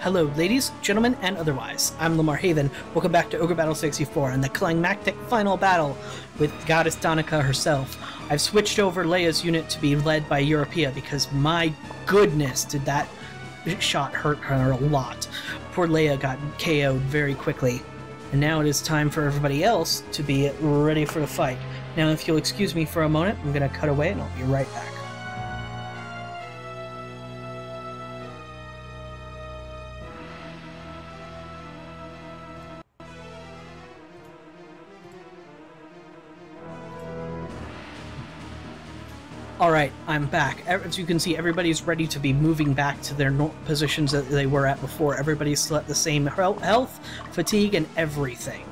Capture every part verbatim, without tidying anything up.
Hello, ladies, gentlemen, and otherwise. I'm Lamar Haven. Welcome back to Ogre Battle sixty-four and the climactic final battle with Goddess Danica herself. I've switched over Leia's unit to be led by Europea because, my goodness, did that shot hurt her a lot. Poor Leia got K O'd very quickly. And now it is time for everybody else to be ready for the fight. Now, if you'll excuse me for a moment, I'm going to cut away and I'll be right back. Alright, I'm back. As you can see, everybody's ready to be moving back to their positions that they were at before. Everybody's still at the same health, fatigue, and everything.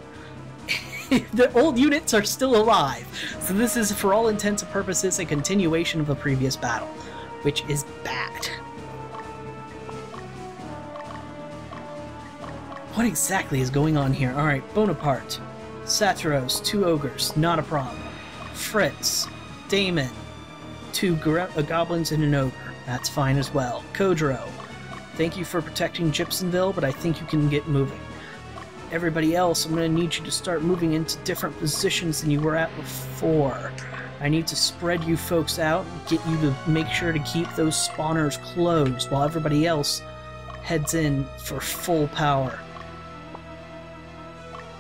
The old units are still alive, so this is, for all intents and purposes, a continuation of the previous battle, which is bad. What exactly is going on here? Alright, Bonaparte, Satros, two ogres, not a problem. Fritz, Damon, two uh, goblins and an ogre. That's fine as well. Kodro, thank you for protecting Gypsumville, but I think you can get moving. Everybody else, I'm going to need you to start moving into different positions than you were at before. I need to spread you folks out and get you to make sure to keep those spawners closed while everybody else heads in for full power.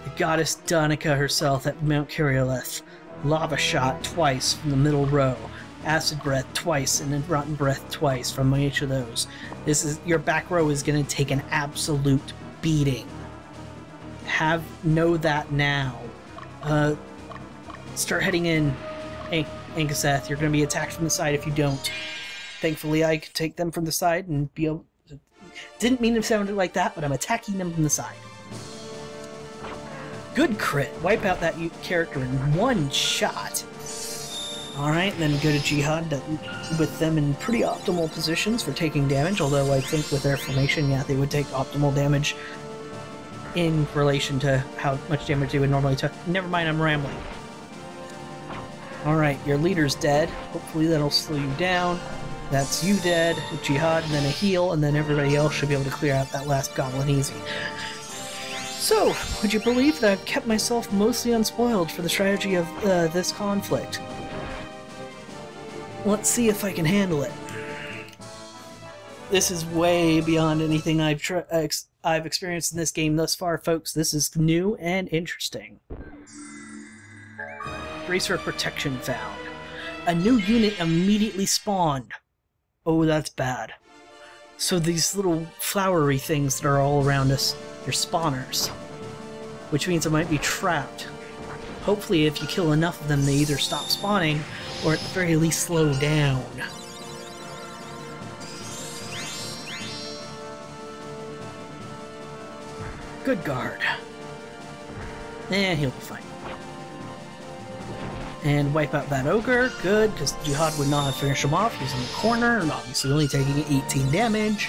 The Goddess Danica herself at Mount Kariolith. Lava shot twice from the middle row. Acid breath twice, and then rotten breath twice from each of those. This is your back row is going to take an absolute beating. Have know that now. Uh, start heading in, Ankaseth. You're going to be attacked from the side if you don't. Thankfully, I can take them from the side and be able. To... Didn't mean to sound like that, but I'm attacking them from the side. Good crit. Wipe out that character in one shot. Alright, then go to Jihad to, with them in pretty optimal positions for taking damage, although I think with their formation, yeah, they would take optimal damage in relation to how much damage they would normally take. Never mind, I'm rambling. Alright, your leader's dead. Hopefully that'll slow you down. That's you dead, Jihad, and then a heal, and then everybody else should be able to clear out that last goblin easy. So, would you believe that I've kept myself mostly unspoiled for the strategy of uh, this conflict? Let's see if I can handle it. This is way beyond anything I've tr ex I've experienced in this game thus far, folks. This is new and interesting. Bracer protection found. A new unit immediately spawned. Oh, that's bad. So these little flowery things that are all around us, they're spawners, which means I might be trapped. Hopefully, if you kill enough of them, they either stop spawning or at the very least slow down. Good guard. And he'll be fine. And wipe out that ogre. Good, because Jihad would not have finished him off. He's in the corner and obviously only taking eighteen damage.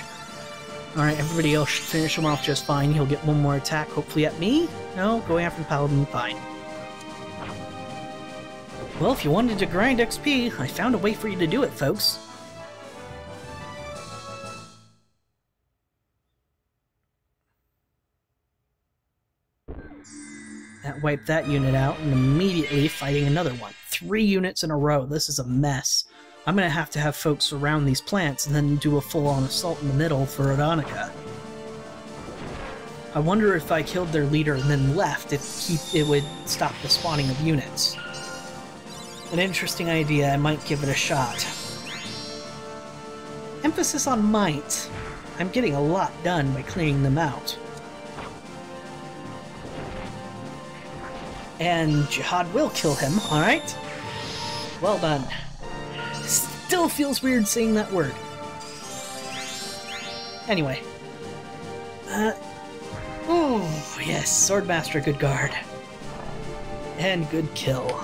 Alright, everybody else should finish him off just fine. He'll get one more attack, hopefully at me. No, going after the paladin, fine. Well, if you wanted to grind X P, I found a way for you to do it, folks. That wiped that unit out, and immediately fighting another one. Three units in a row. This is a mess. I'm going to have to have folks surround these plants and then do a full-on assault in the middle for Rodonica. I wonder if I killed their leader and then left, if he, it would stop the spawning of units. An interesting idea, I might give it a shot. Emphasis on might. I'm getting a lot done by cleaning them out. And Jihad will kill him, alright? Well done. Still feels weird saying that word. Anyway. Uh, oh, yes, Swordmaster, good guard. And good kill.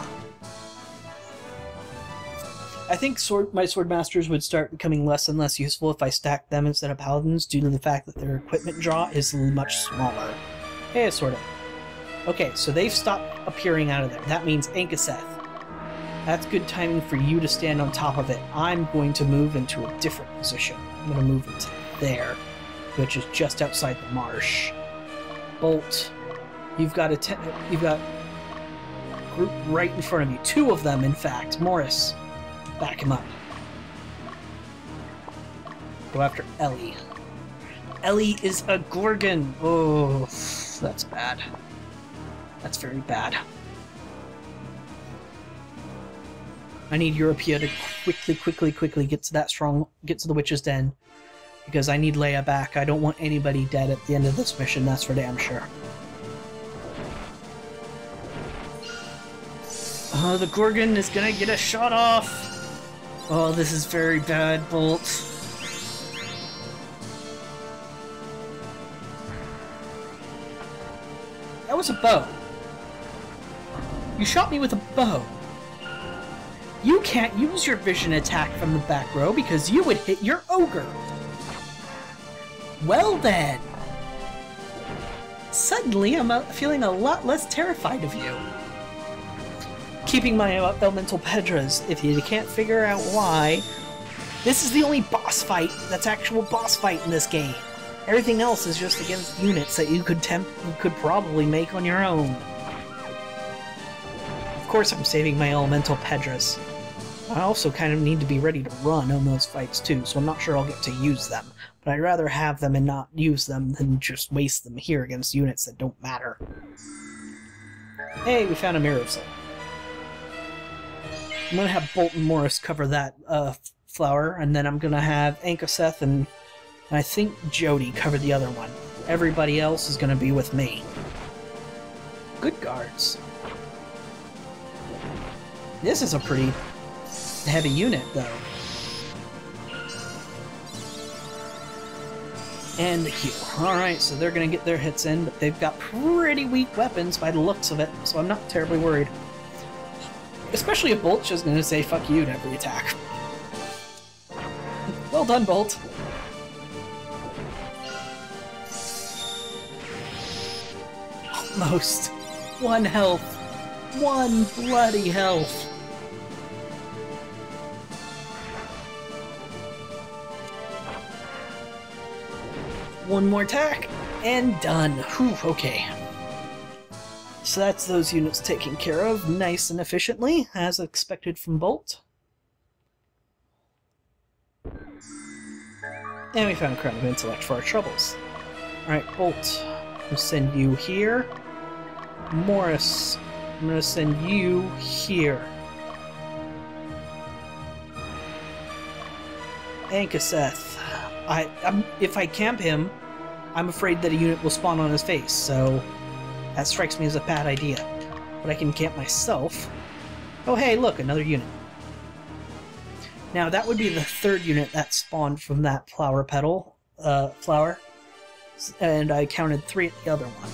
I think sword, my Swordmasters would start becoming less and less useful if I stacked them instead of Paladins due to the fact that their equipment draw is much smaller. Yeah, sort of. Okay, so they've stopped appearing out of there. That means Ankaseth. That's good timing for you to stand on top of it. I'm going to move into a different position. I'm going to move into there. which is just outside the marsh. Bolt, you've got a te you've got a group right in front of you. Two of them, in fact. Morris, back him up. Go after Ellie. Ellie is a Gorgon. Oh, that's bad. That's very bad. I need Europea to quickly, quickly, quickly get to that strong, get to the Witch's Den, because I need Leia back. I don't want anybody dead at the end of this mission, that's for damn sure. Oh, the Gorgon is gonna get a shot off! Oh, this is very bad, Bolt. That was a bow. You shot me with a bow. You can't use your vision attack from the back row because you would hit your ogre. Well then. Suddenly I'm feeling a lot less terrified of you. Keeping my Elemental Pedras, if you can't figure out why. This is the only boss fight that's actual boss fight in this game. Everything else is just against units that you could temp you could probably make on your own. Of course I'm saving my Elemental Pedras. I also kind of need to be ready to run on those fights too, so I'm not sure I'll get to use them. But I'd rather have them and not use them than just waste them here against units that don't matter. Hey, we found a mirror cell. I'm gonna have Bolt and Morris cover that uh, flower, and then I'm gonna have Ankaseth and, and I think Jody cover the other one. Everybody else is gonna be with me. Good guards. This is a pretty heavy unit, though. And the Q. Alright, so they're going to get their hits in, but they've got pretty weak weapons by the looks of it, so I'm not terribly worried. Especially if Bolt's just going to say fuck you to every attack. Well done, Bolt. Almost. One health. One bloody health. One more attack, and done. Whew, okay. So that's those units taken care of, nice and efficiently, as expected from Bolt. And we found a crown of intellect for our troubles. Alright, Bolt, I'm gonna send you here. Morris, I'm gonna send you here. Ankaseth. I, I'm, if I camp him, I'm afraid that a unit will spawn on his face, so that strikes me as a bad idea. But I can camp myself. Oh hey, look, another unit. Now that would be the third unit that spawned from that flower petal, uh, flower, and I counted three at the other one.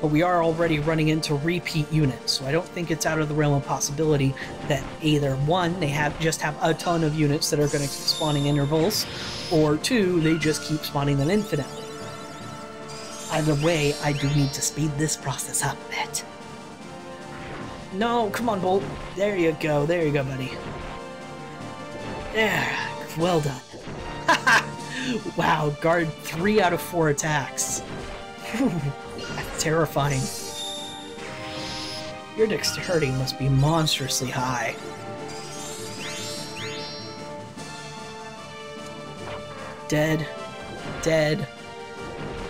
But we are already running into repeat units, so I don't think it's out of the realm of possibility that either one, they have just have a ton of units that are going to keep spawning intervals, or two, they just keep spawning them infinitely. Either way, I do need to speed this process up a bit. No, come on, Bolt. There you go, there you go, buddy. There, well done. Wow, guard three out of four attacks. That's terrifying. Your dexterity must be monstrously high. Dead. Dead.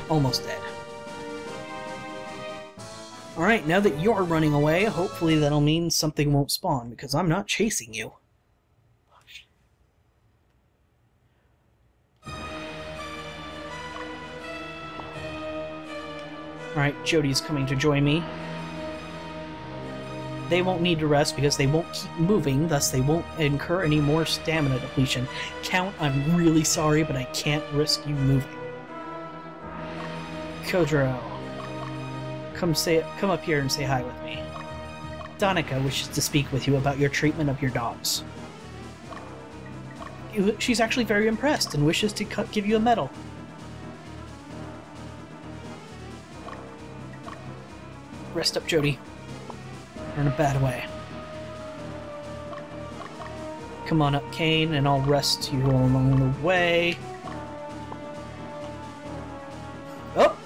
Almost dead. Alright, now that you're running away, hopefully that'll mean something won't spawn, because I'm not chasing you. Alright, Jody's coming to join me. They won't need to rest because they won't keep moving, thus they won't incur any more stamina depletion. Count, I'm really sorry, but I can't risk you moving. Kodro, come, say, come up here and say hi with me. Danica wishes to speak with you about your treatment of your dogs. She's actually very impressed and wishes to give you a medal. Rest up, Jody. You're in a bad way. Come on up, Kane, and I'll rest you along the way.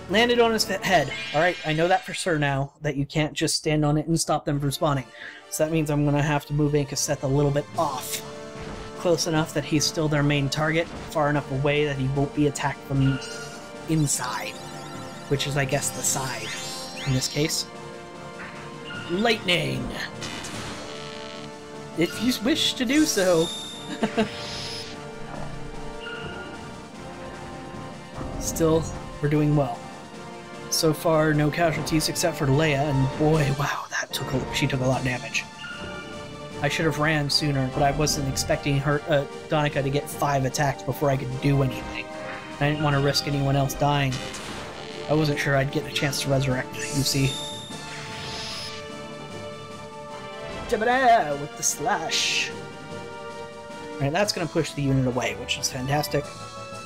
Landed on his head. Alright, I know that for sure now, that you can't just stand on it and stop them from spawning. So that means I'm going to have to move Ankaseth a little bit off. Close enough that he's still their main target, far enough away that he won't be attacked from inside. Which is, I guess, the side in this case. Lightning! If you wish to do so. Still, we're doing well. So far, no casualties except for Leia, and boy, wow, that took a, she took a lot of damage. I should have ran sooner, but I wasn't expecting her, uh, Danica to get five attacks before I could do anything. I didn't want to risk anyone else dying. I wasn't sure I'd get a chance to resurrect, you see. Jabba with the slash! Alright, that's going to push the unit away, which is fantastic.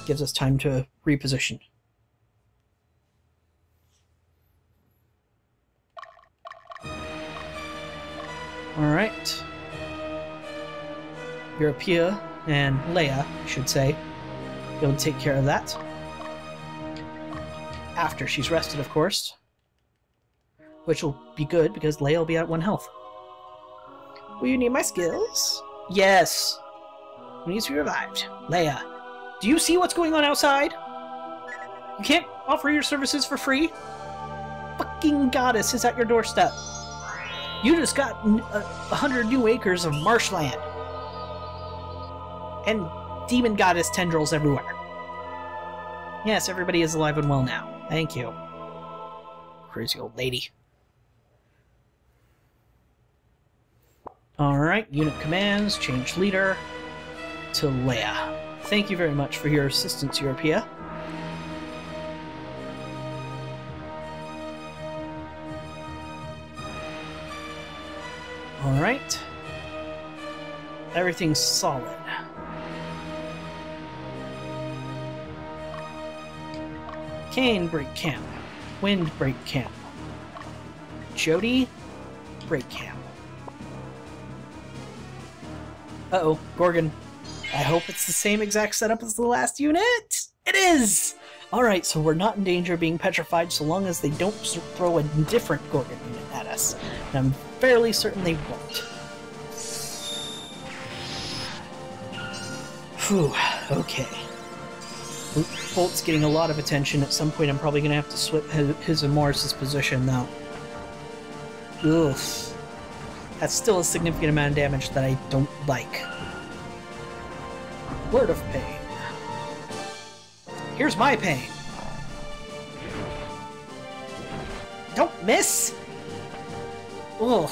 Gives us time to reposition. Alright. Europea and Leia, I should say, be able to take care of that. After she's rested, of course. Which will be good because Leia will be at one health. Will you need my skills? Yes! He needs to be revived. Leia, do you see what's going on outside? You can't offer your services for free? Fucking goddess is at your doorstep. You just got a hundred new acres of marshland. And demon goddess tendrils everywhere. Yes, everybody is alive and well now. Thank you. Crazy old lady. Alright, unit commands, change leader to Leia. Thank you very much for your assistance, Europea. Alright. Everything's solid. Kane, break camp. Wind, break camp. Jody, break camp. Uh-oh, Gorgon. I hope it's the same exact setup as the last unit! It is! Alright, so we're not in danger of being petrified so long as they don't throw a different Gorgon unit at us. And I'm fairly certain they won't. Phew, okay. Bolt's getting a lot of attention. At some point I'm probably going to have to switch his and Morris's position, though. Oof. That's still a significant amount of damage that I don't like. Word of pain. Here's my pain. Don't miss! Ugh.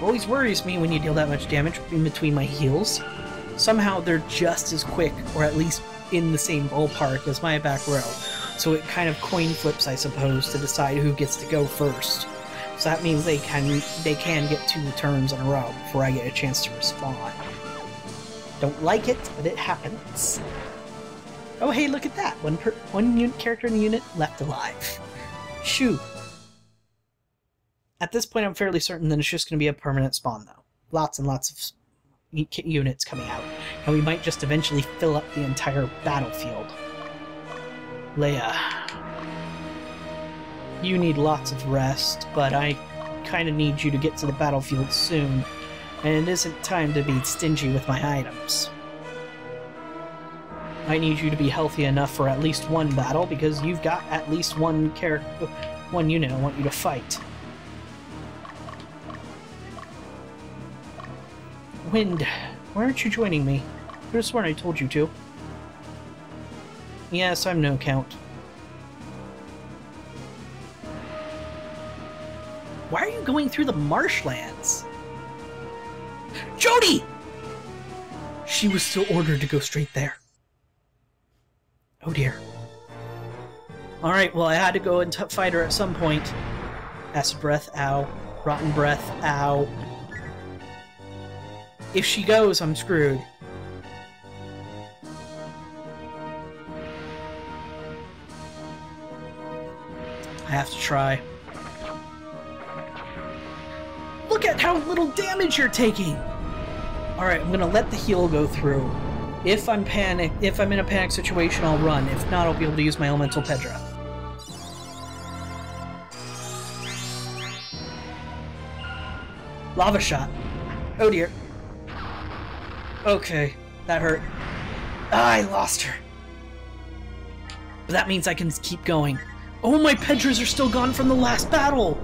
Always worries me when you deal that much damage in between my heals. Somehow they're just as quick, or at least in the same ballpark as my back row. So it kind of coin flips, I suppose, to decide who gets to go first. So that means they can they can get two turns in a row before I get a chance to respond. Don't like it, but it happens. Oh hey, look at that! One per one unit character in the unit left alive. Shoo. At this point, I'm fairly certain that it's just going to be a permanent spawn, though. Lots and lots of units coming out, and we might just eventually fill up the entire battlefield. Leia. You need lots of rest, but I kind of need you to get to the battlefield soon, and it isn't time to be stingy with my items. I need you to be healthy enough for at least one battle, because you've got at least one character, one unit I want you to fight. Wind, why aren't you joining me? I just sworn I told you to. Yes, I'm no count. Why are you going through the marshlands? Jody! She was still ordered to go straight there. Oh dear. Alright, well I had to go and t fight her at some point. Acid breath, ow. Rotten breath, ow. If she goes, I'm screwed. I have to try. Look at how little damage you're taking! Alright, I'm gonna let the heal go through. If I'm panic- if I'm in a panic situation, I'll run. If not, I'll be able to use my Elemental Pedra. Lava shot. Oh dear. Okay, that hurt. Ah, I lost her. But that means I can keep going. Oh, my Pedras are still gone from the last battle!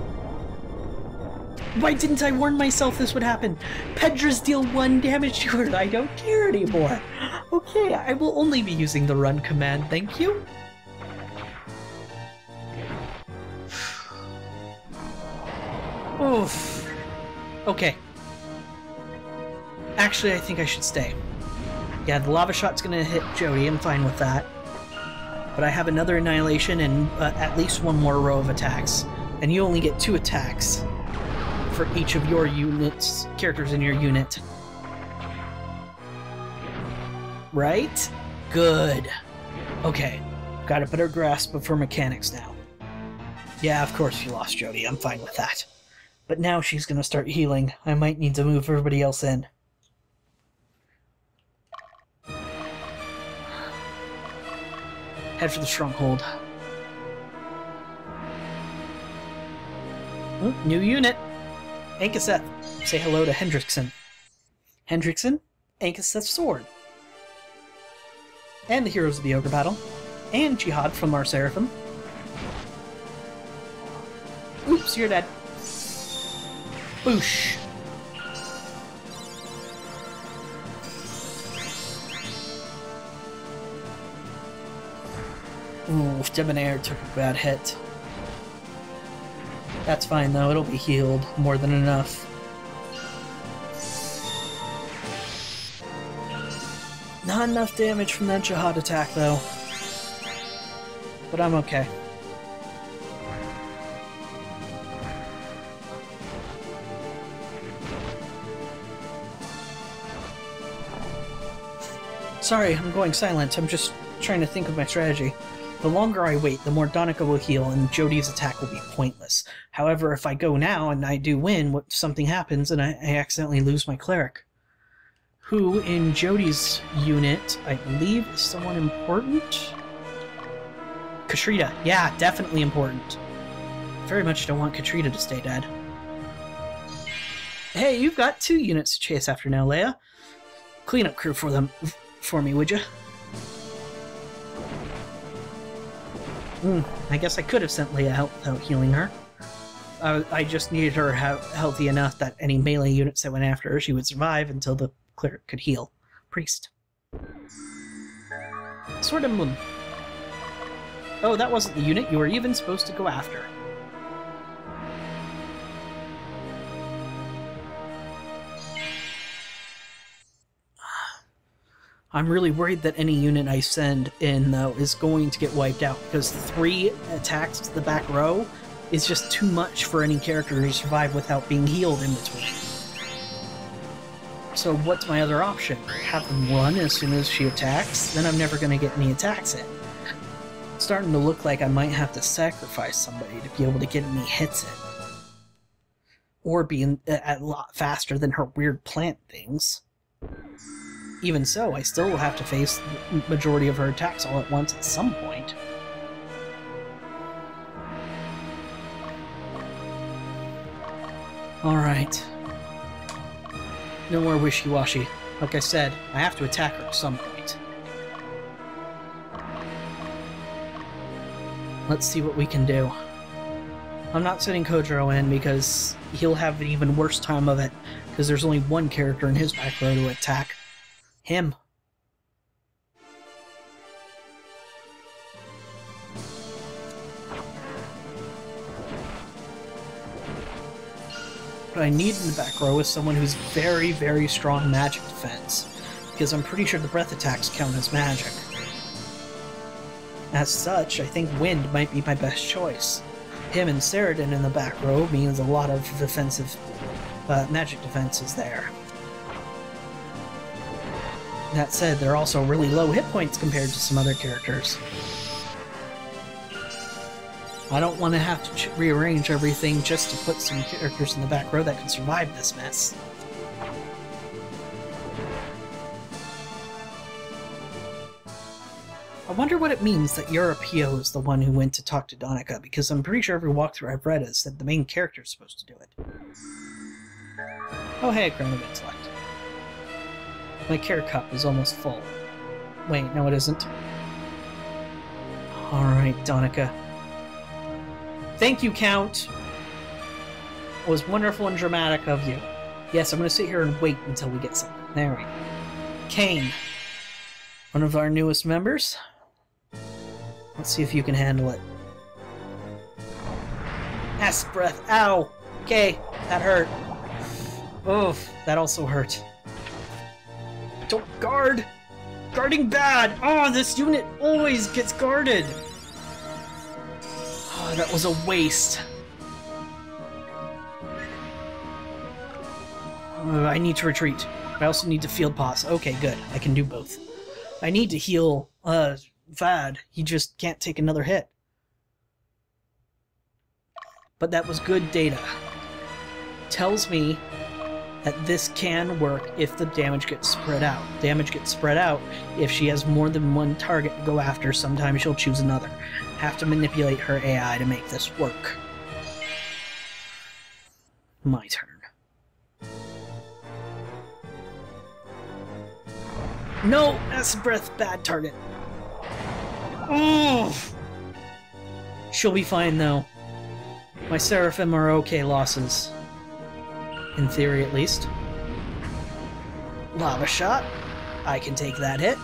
Why didn't I warn myself this would happen? Pedras deal one damage to her, I don't care anymore. Okay, I will only be using the run command, thank you. Oof. Okay. Actually, I think I should stay. Yeah, the lava shot's gonna hit Jody, I'm fine with that. But I have another annihilation and uh, at least one more row of attacks. And you only get two attacks for each of your units, characters in your unit. Right? Good. Okay. Got a better grasp of her mechanics now. Yeah, of course you lost Jody. I'm fine with that. But now she's gonna start healing. I might need to move everybody else in. Head for the stronghold. Ooh, new unit! Ankaseth. Say hello to Hendrickson. Hendrickson, Ankaseth's sword. And the heroes of the Ogre Battle. And Jihad from our Seraphim. Oops, you're dead. Boosh! Ooh, Debonair took a bad hit. That's fine though, it'll be healed more than enough. Not enough damage from that Jihad attack though. But I'm okay. Sorry, I'm going silent. I'm just trying to think of my strategy. The longer I wait, the more Danica will heal and Jody's attack will be pointless. However, if I go now and I do win, what, something happens and I, I accidentally lose my cleric. Who in Jody's unit, I believe, is someone important? Katrita. Yeah, definitely important. Very much don't want Katrita to stay dead. Hey, you've got two units to chase after now, Leia. Cleanup crew for them, for me, would you? Mm, I guess I could have sent Leia help without healing her. Uh, I just needed her healthy enough that any melee units that went after her, she would survive until the cleric could heal. Priest. Sword and Moon. Oh, that wasn't the unit you were even supposed to go after. I'm really worried that any unit I send in, though, is going to get wiped out, because three attacks to the back row is just too much for any character to survive without being healed in between. So what's my other option? Have them run as soon as she attacks, then I'm never going to get any attacks in. It's starting to look like I might have to sacrifice somebody to be able to get any hits in. Or be in, a, a lot faster than her weird plant things. Even so, I still will have to face the majority of her attacks all at once at some point. Alright. No more wishy-washy. Like I said, I have to attack her at some point. Let's see what we can do. I'm not sending Kodro in because he'll have an even worse time of it, because there's only one character in his back row to attack. Him. What I need in the back row is someone who's very, very strong magic defense, because I'm pretty sure the breath attacks count as magic. As such, I think Wind might be my best choice. Him and Saradin in the back row means a lot of defensive uh, magic defense is there. That said, they're also really low hit points compared to some other characters. I don't want to have to ch rearrange everything just to put some characters in the back row that can survive this mess. I wonder what it means that Euripio is the one who went to talk to Danica, because I'm pretty sure every walkthrough I've read has said the main character is supposed to do it. Oh hey, current event select. My care cup is almost full. Wait, no it isn't. Alright, Danica. Thank you, Count! It was wonderful and dramatic of you. Yes, I'm going to sit here and wait until we get something. There we go. Kane. One of our newest members. Let's see if you can handle it. Acid breath. Ow! Okay, that hurt. Oof, that also hurt. Don't guard! Guarding bad! Oh, this unit always gets guarded! Oh, that was a waste. Uh, I need to retreat. I also need to field pause. Okay, good. I can do both. I need to heal uh, Vad. He just can't take another hit. But that was good data. Tells me that this can work if the damage gets spread out. Damage gets spread out if she has more than one target to go after. Sometimes she'll choose another. Have to manipulate her A I to make this work. My turn. No! Acid breath, bad target. Oh! She'll be fine though. My Seraphim are okay losses. In theory, at least. Lava shot. I can take that hit.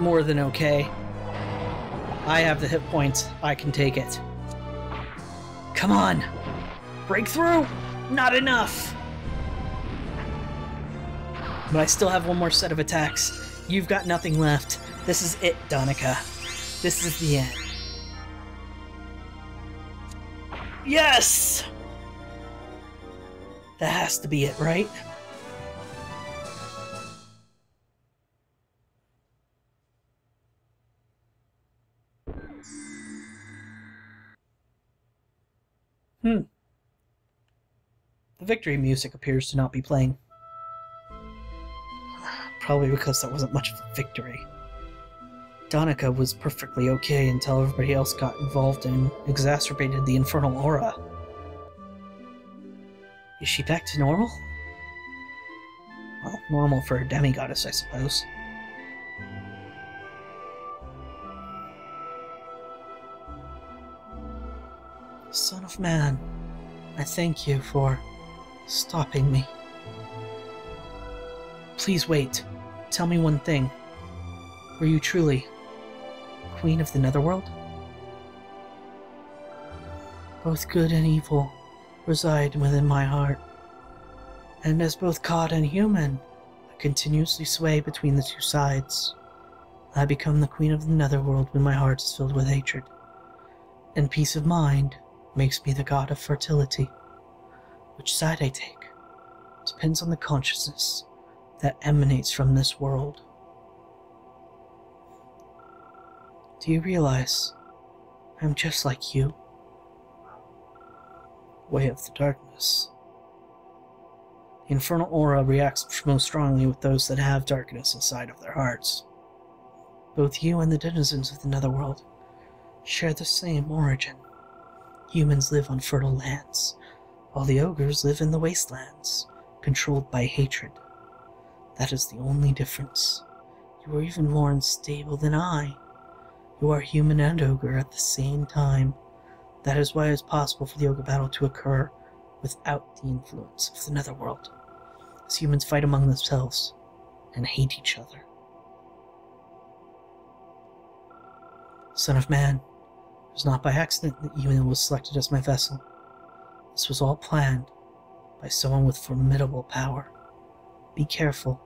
More than okay. I have the hit points. I can take it. Come on! Breakthrough? Not enough! But I still have one more set of attacks. You've got nothing left. This is it, Danica. This is the end. Yes! That has to be it, right? Hmm. The victory music appears to not be playing. Probably because that wasn't much of a victory. Danica was perfectly okay until everybody else got involved and exacerbated the infernal aura. Is she back to normal? Well, normal for a demigoddess, I suppose. Son of man, I thank you for stopping me. Please wait. Tell me one thing. Were you truly Queen of the Netherworld? Both good and evil reside within my heart, and as both god and human, I continuously sway between the two sides. I become the Queen of the Netherworld when my heart is filled with hatred, and peace of mind makes me the god of fertility. Which side I take depends on the consciousness that emanates from this world. Do you realize I'm just like you? Way of the darkness. The infernal aura reacts most strongly with those that have darkness inside of their hearts. Both you and the denizens of the Netherworld share the same origin. Humans live on fertile lands, while the ogres live in the wastelands, controlled by hatred. That is the only difference. You are even more unstable than I. You are human and ogre at the same time. That is why it is possible for the ogre battle to occur without the influence of the Netherworld, as humans fight among themselves and hate each other. Son of man, it was not by accident that Eumil was selected as my vessel. This was all planned by someone with formidable power. Be careful.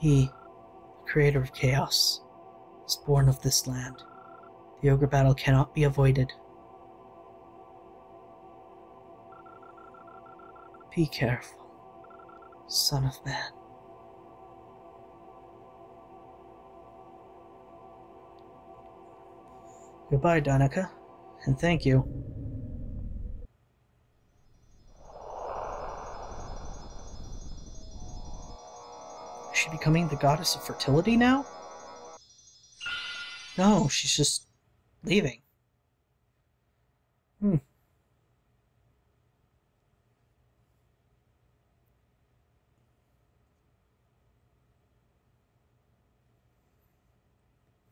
He, the creator of chaos, born of this land. The ogre battle cannot be avoided. Be careful, son of man. Goodbye, Danica, and thank you. Is she becoming the goddess of fertility now? No, she's just leaving.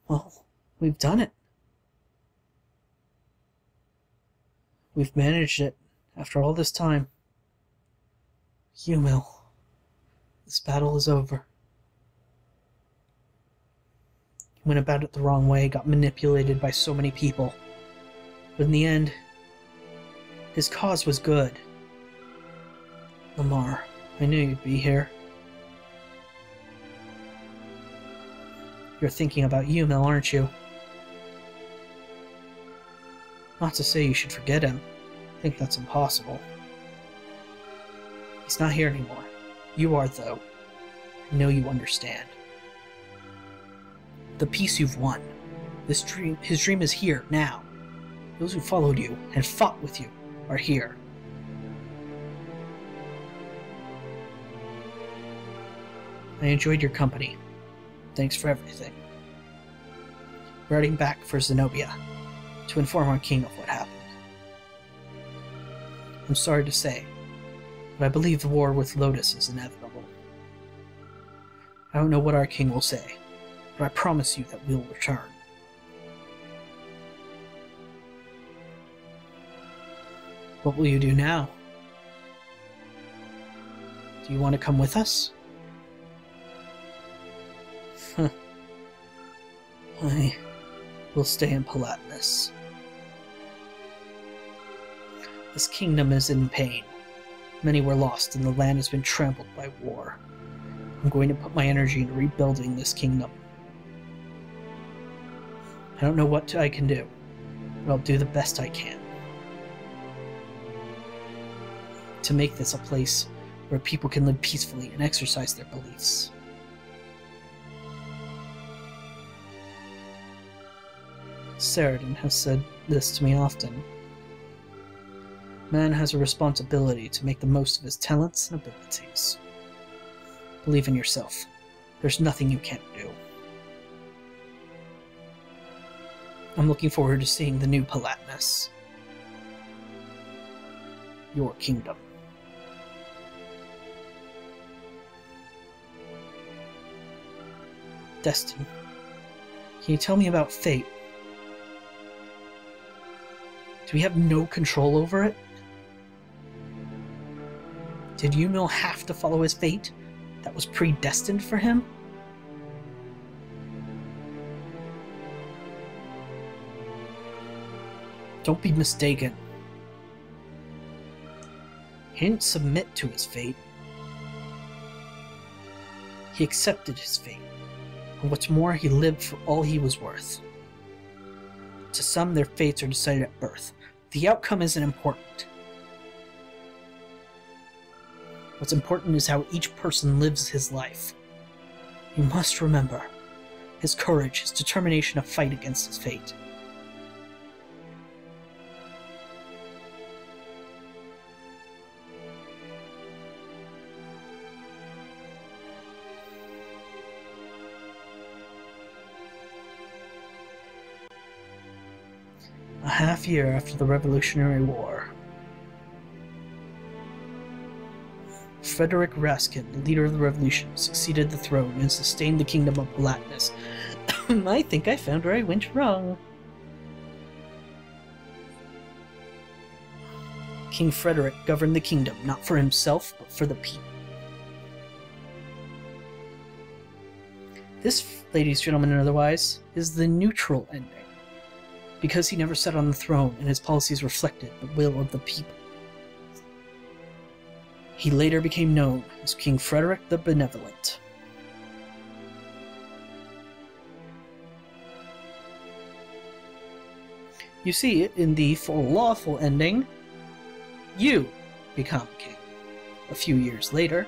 Well, we've done it. We've managed it after all this time. Eumil, this battle is over. He went about it the wrong way, got manipulated by so many people. But in the end, his cause was good. Lamar, I knew you'd be here. You're thinking about Eumil, aren't you? Not to say you should forget him. I think that's impossible. He's not here anymore. You are, though. I know you understand. The peace you've won. This dream, his dream is here, now. Those who followed you and fought with you are here. I enjoyed your company. Thanks for everything. We're heading back for Zenobia to inform our king of what happened. I'm sorry to say, but I believe the war with Lotus is inevitable. I don't know what our king will say, but I promise you that we'll return. What will you do now? Do you want to come with us? I will stay in Palatinus. This kingdom is in pain. Many were lost, and the land has been trampled by war. I'm going to put my energy into rebuilding this kingdom. I don't know what I can do, but I'll do the best I can to make this a place where people can live peacefully and exercise their beliefs. Saradin has said this to me often. Man has a responsibility to make the most of his talents and abilities. Believe in yourself. There's nothing you can't do. I'm looking forward to seeing the new Palatinus. Your kingdom. Destin, can you tell me about fate? Do we have no control over it? Did Eumil have to follow his fate? That was predestined for him? Don't be mistaken. He didn't submit to his fate. He accepted his fate. And what's more, he lived for all he was worth. To some, their fates are decided at birth. The outcome isn't important. What's important is how each person lives his life. You must remember his courage, his determination to fight against his fate. A half year after the Revolutionary War, Frederick Raskin, the leader of the revolution, succeeded the throne and sustained the kingdom of Blackness. I think I found where I went wrong. King Frederick governed the kingdom not for himself, but for the people. This, ladies, gentlemen, and otherwise, is the neutral ending. Because he never sat on the throne, and his policies reflected the will of the people. He later became known as King Frederick the Benevolent. You see, in the full lawful ending, you become king a few years later.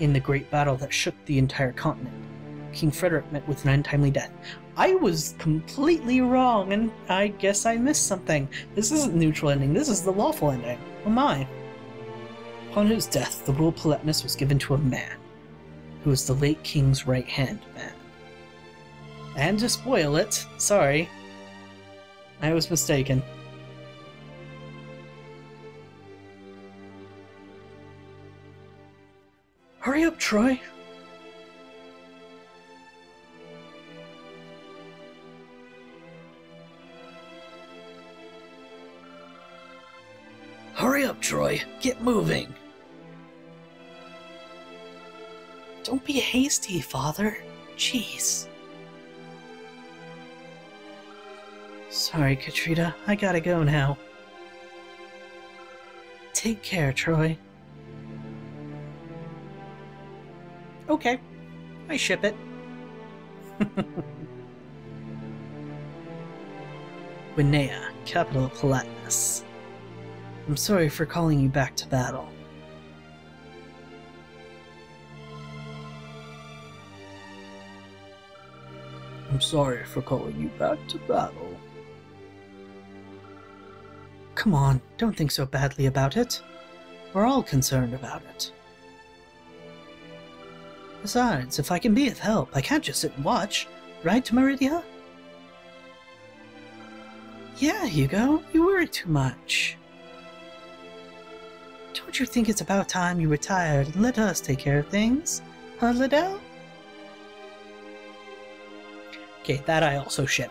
In the great battle that shook the entire continent, King Frederick met with an untimely death. I was completely wrong, and I guess I missed something. This isn't neutral ending, this is the lawful ending. Oh my. Upon his death, the rule of Poletmus was given to a man, who was the late king's right-hand man. And to spoil it, sorry, I was mistaken. Hurry up, Troy! Hurry up, Troy. Get moving. Don't be hasty, Father. Jeez. Sorry, Katrita. I gotta go now. Take care, Troy. Okay. I ship it. Winea, capital of Palatinus. I'm sorry for calling you back to battle. I'm sorry for calling you back to battle. Come on, don't think so badly about it. We're all concerned about it. Besides, if I can be of help, I can't just sit and watch. Right, Meridia? Yeah, Hugo, you worry too much. Don't you think it's about time you retired and let us take care of things? Huh, Liddell? Okay, that I also ship.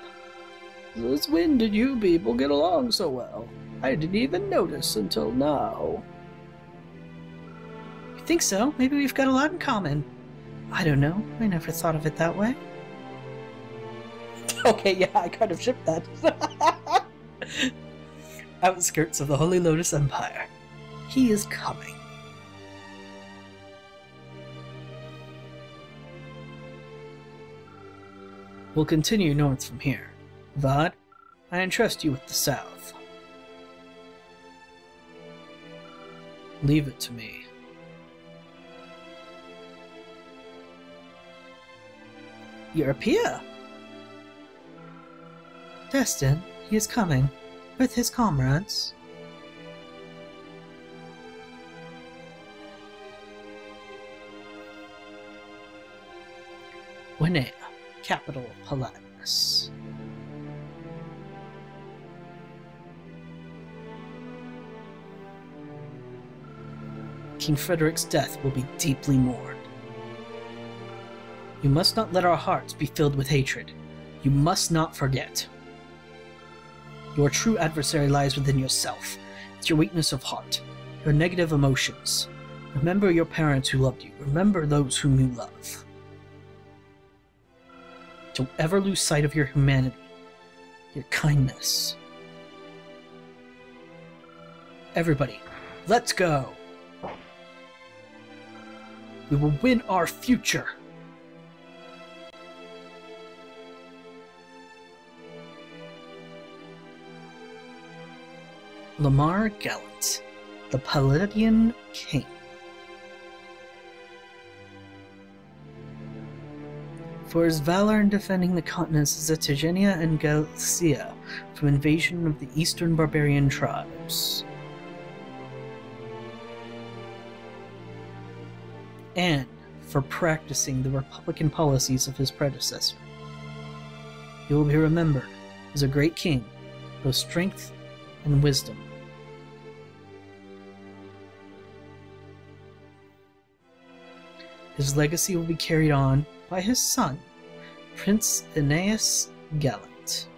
Since when did you people get along so well? I didn't even notice until now. You think so? Maybe we've got a lot in common. I don't know. I never thought of it that way. Okay, yeah, I kind of shipped that. Outskirts of the Holy Lotus Empire. He is coming. We'll continue north from here. Vod, I entrust you with the south. Leave it to me. Europea! Destin, he is coming, with his comrades. Winea, capital of Palatinus. King Frederick's death will be deeply mourned. You must not let our hearts be filled with hatred. You must not forget. Your true adversary lies within yourself. It's your weakness of heart, your negative emotions. Remember your parents who loved you. Remember those whom you love. Don't ever lose sight of your humanity, your kindness. Everybody, let's go! We will win our future! Lamar Gallant, the Palatian King. For his valor in defending the continents of Ategenia and Galicia from invasion of the eastern barbarian tribes. And for practicing the republican policies of his predecessor. He will be remembered as a great king, both strength and wisdom. His legacy will be carried on by his son, Prince Aeneas Gallant.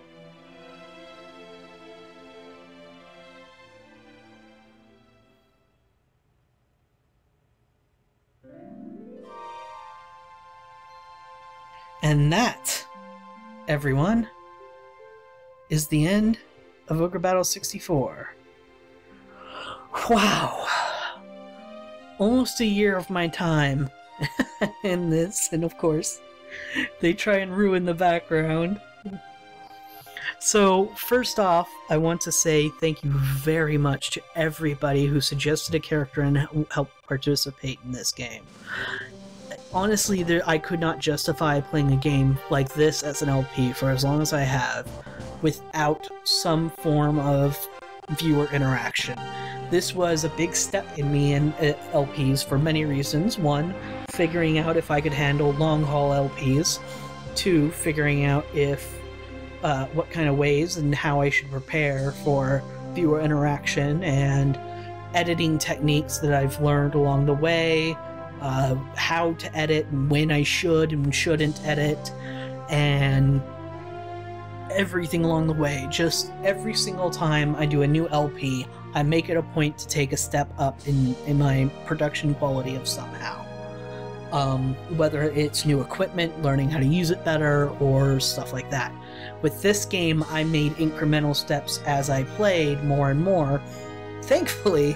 And that, everyone, is the end of Ogre Battle sixty-four. Wow! Almost a year of my time in this, and of course they try and ruin the background. So first off, I want to say thank you very much to everybody who suggested a character and helped participate in this game. Honestly, there, I could not justify playing a game like this as an L P for as long as I have without some form of viewer interaction. This was a big step in me and uh, L Ps for many reasons. One, figuring out if I could handle long-haul L Ps. Two, figuring out if uh, what kind of ways and how I should prepare for viewer interaction and editing techniques that I've learned along the way, uh, how to edit and when I should and shouldn't edit, and everything along the way. Just every single time I do a new L P, I make it a point to take a step up in, in my production quality of somehow. Um, whether it's new equipment, learning how to use it better, or stuff like that. With this game, I made incremental steps as I played more and more, thankfully,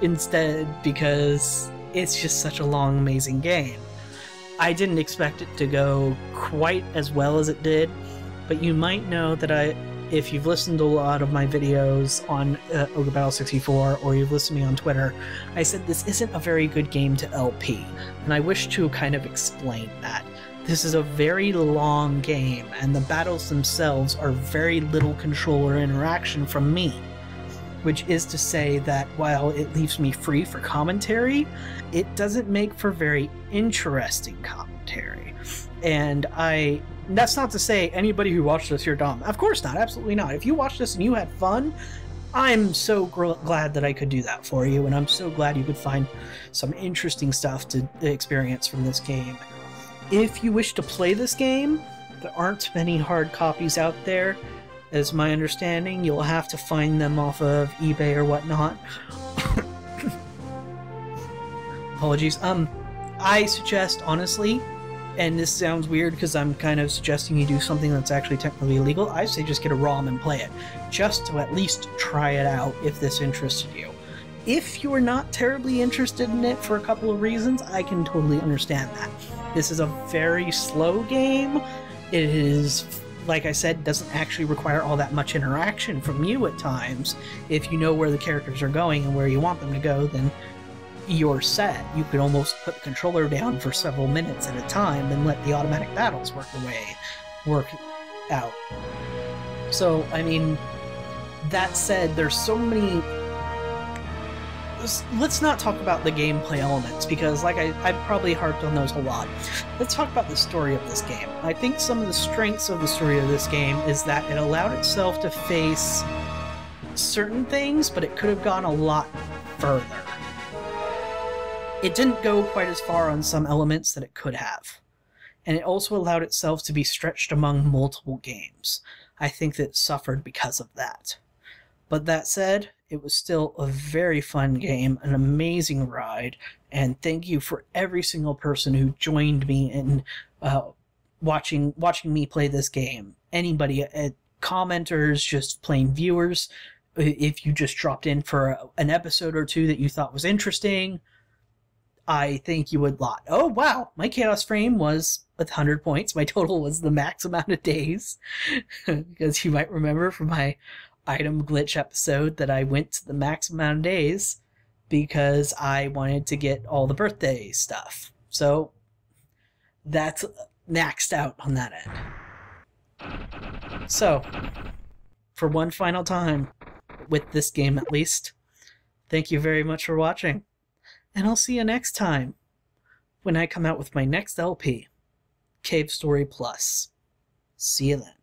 instead, because it's just such a long, amazing game. I didn't expect it to go quite as well as it did, but you might know that I, if you've listened to a lot of my videos on uh, Ogre Battle sixty-four, or you've listened to me on Twitter, I said this isn't a very good game to L P, and I wish to kind of explain that. This is a very long game, and the battles themselves are very little control or interaction from me. Which is to say that while it leaves me free for commentary, it doesn't make for very interesting commentary. And I, that's not to say anybody who watched this, you're dumb. Of course not, absolutely not. If you watched this and you had fun, I'm so gr glad that I could do that for you, and I'm so glad you could find some interesting stuff to experience from this game. If you wish to play this game, there aren't many hard copies out there. As my understanding, you'll have to find them off of eBay or whatnot. Apologies. Um, I suggest, honestly, and this sounds weird because I'm kind of suggesting you do something that's actually technically illegal, I say just get a ROM and play it, just to at least try it out if this interested you. If you're not terribly interested in it for a couple of reasons, I can totally understand that. This is a very slow game. It is, like I said, doesn't actually require all that much interaction from you at times. If you know where the characters are going and where you want them to go, then you're set. You could almost put the controller down for several minutes at a time and let the automatic battles work the way, work out. So, I mean, that said, there's so many... Let's not talk about the gameplay elements, because like I, I probably harped on those a lot. Let's talk about the story of this game. I think some of the strengths of the story of this game is that it allowed itself to face certain things, but it could have gone a lot further. It didn't go quite as far on some elements that it could have. And it also allowed itself to be stretched among multiple games. I think that it suffered because of that. But that said, it was still a very fun game, an amazing ride, and thank you for every single person who joined me in uh, watching watching me play this game. Anybody, uh, commenters, just plain viewers, if you just dropped in for a, an episode or two that you thought was interesting, I thank you a lot. Oh wow, my Chaos Frame was one hundred points. My total was the max amount of days, because you might remember from my item glitch episode that I went to the max amount of days because I wanted to get all the birthday stuff. So that's maxed out on that end. So for one final time, with this game at least, thank you very much for watching, and I'll see you next time when I come out with my next L P, Cave Story Plus. See you then.